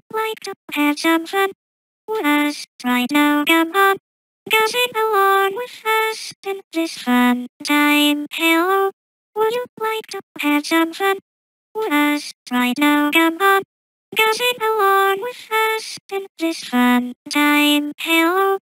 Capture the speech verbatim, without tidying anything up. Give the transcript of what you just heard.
you like to have some fun with us right now? Come on, gossip along with us in this fun time. Hello, would you like to have some fun with us right now? Come on, gossip along with us in this fun time. Hello,